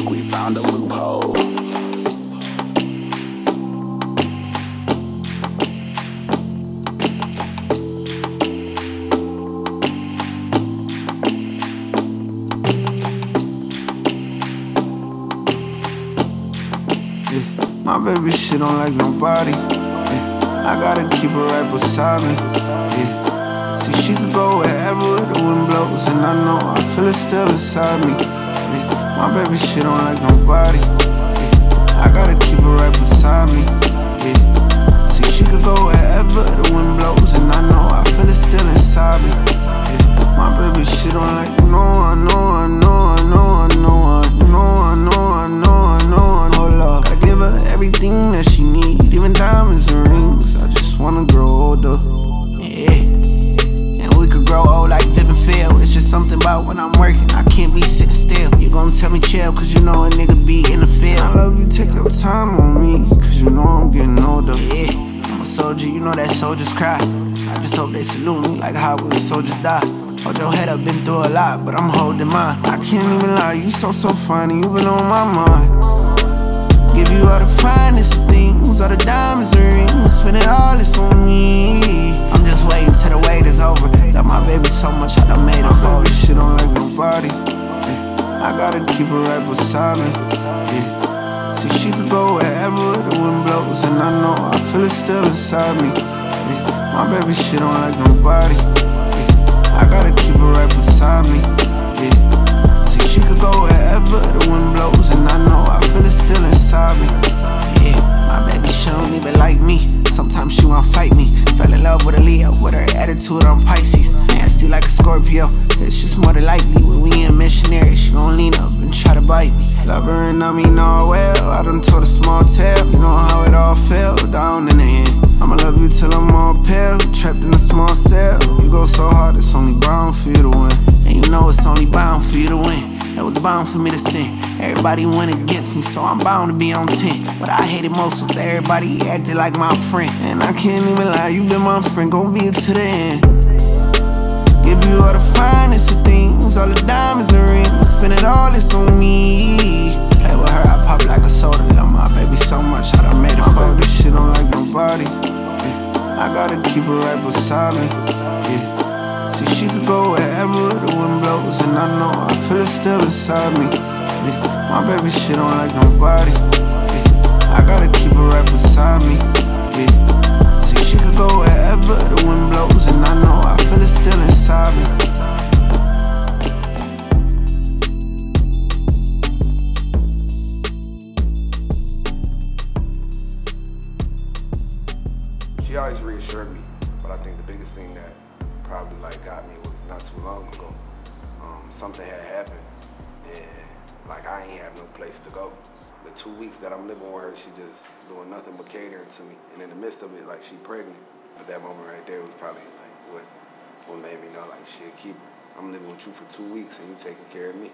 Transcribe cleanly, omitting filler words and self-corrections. think we found a loophole. My baby, she don't like nobody. I gotta keep her right beside me. See, she could go wherever the wind blows, and I know I feel it still inside me. My baby, she don't like nobody. I gotta keep her right beside me. See, she could go wherever the wind blows, and I know I feel it still inside me. My baby, she don't like no one, no one, no one, no one, no one, no one, no one, no one, no one. Hold up, I give her everything that she need, even diamonds and rings. I just wanna grow older. Grow old like Viv and Phil. It's just something about when I'm working, I can't be sitting still. You gon' tell me chill, cause you know a nigga be in the field. I love you, take your time on me, cause you know I'm getting older. Yeah, I'm a soldier, you know that soldiers cry. I just hope they salute me like how when soldiers die. Hold your head up, been through a lot, but I'm holding mine. I can't even lie, you so funny, you been on my mind. Give you all the finest things, all the diamonds and rings, spend it all, it's on me. I'm just waiting till the wait is over. My baby so much I done made her for you. She don't like nobody. I gotta keep her right beside me. See, she could go wherever the wind blows, and I know I feel it still inside me. My baby, she don't like nobody. I gotta keep her right beside me. See, she could go wherever the wind blows, and I know I feel it still inside me. My baby, she don't even like me. Sometimes she wanna fight me. Fell in love with a Leo, with her attitude on Pisces. Nasty like a Scorpio, it's just more than likely. When we in missionary, she gon' lean up and try to bite me. Love her and I mean all well, I done told a small tale. You know how it all fell, down in the end. I'ma love you till I'm all pale, trapped in a small cell. You go so hard, it's only bound for you to win. And you know it's only bound for you to win. It was bound for me to sin. Everybody went against me, so I'm bound to be on 10. What I hated most was everybody acted like my friend. And I can't even lie, you been my friend, gon' be it to the end. Give you all the finest of things, all the diamonds and rings, spend it all, it's on me. Play with her, I pop like a soda. Love my baby so much, I done made it for her. This shit don't like nobody. I gotta keep her right beside me. See, she could go wherever the wind blows, and I know I feel it still inside me. My baby, she don't like nobody. I gotta keep her right beside me. See, she could go wherever the wind blows, and I know I feel it still inside me. She always reassured me, but I think the biggest thing that probably like got me was not too long ago. Something had happened, and like I ain't have no place to go. The 2 weeks that I'm living with her, she just doing nothing but catering to me. And in the midst of it, like she pregnant. But that moment right there was probably like what made me know like shit, I'm living with you for 2 weeks and you taking care of me.